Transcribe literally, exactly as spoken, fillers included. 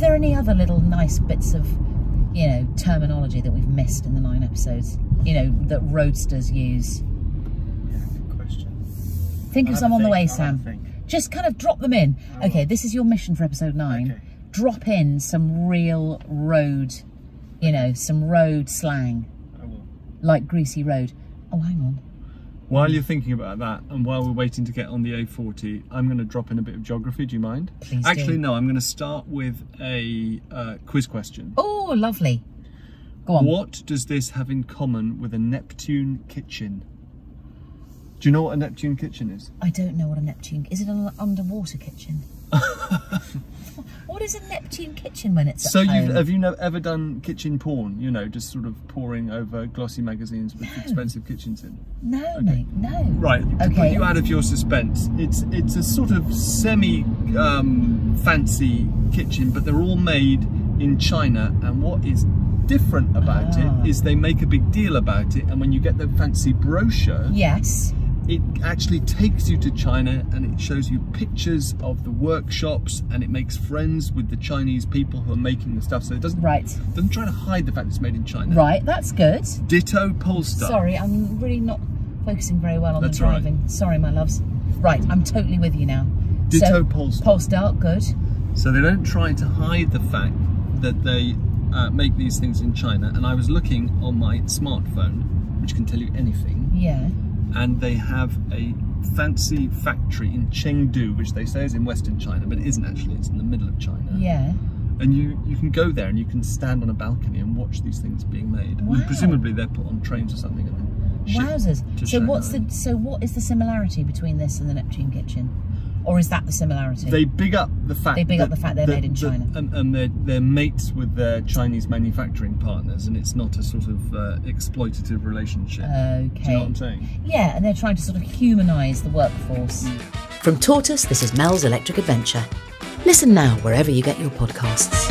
there any other little nice bits of, you know, terminology that we've missed in the nine episodes, you know, that roadsters use? Yeah, good question. Think of some on the way, Sam. Just kind of drop them in. Oh. Okay, this is your mission for episode nine. Okay. Drop in some real road, you know, some road slang. I will. Like greasy road. Oh, hang on. While you're thinking about that, and while we're waiting to get on the A forty, I'm going to drop in a bit of geography. Do you mind? Please Actually, do. no, I'm going to start with a uh, quiz question. Oh, lovely. Go on. What does this have in common with a Neptune kitchen? Do you know what a Neptune kitchen is? I don't know what a Neptune... Is it an underwater kitchen? What is a Neptune kitchen when it's so at home? So have you no, ever done kitchen porn? You know, just sort of poring over glossy magazines with no. expensive kitchens in? No, okay. mate, no. Right, okay. To put you out of your suspense, it's, it's a sort of semi-fancy um, kitchen, but they're all made in China, and what is different about ah. it is they make a big deal about it, and when you get the fancy brochure... Yes. It actually takes you to China and it shows you pictures of the workshops and it makes friends with the Chinese people who are making the stuff. So it doesn't, right. doesn't try to hide the fact it's made in China. Right, that's good. Ditto Polestar. Sorry, I'm really not focusing very well on that's the driving. Right. Sorry, my loves. Right, I'm totally with you now. Ditto so, Polestar. Polestar, good. So they don't try to hide the fact that they uh, make these things in China. And I was looking on my smartphone, which can tell you anything. Yeah. And they have a fancy factory in Chengdu, which they say is in Western China, but it isn't actually, it's in the middle of China. Yeah. And you, you can go there and you can stand on a balcony and watch these things being made. Wow. And presumably they're put on trains or something. Wowzers. So what's the, so what is the similarity between this and the Neptune kitchen? Or is that the similarity? They big up the fact They big that, up the fact they're that, made in China. That, and and they're, they're mates with their Chinese manufacturing partners, and it's not a sort of uh, exploitative relationship. Okay. Do you know what I'm saying? Yeah, and they're trying to sort of humanise the workforce. From Tortoise, this is Mel's Electric Adventure. Listen now wherever you get your podcasts.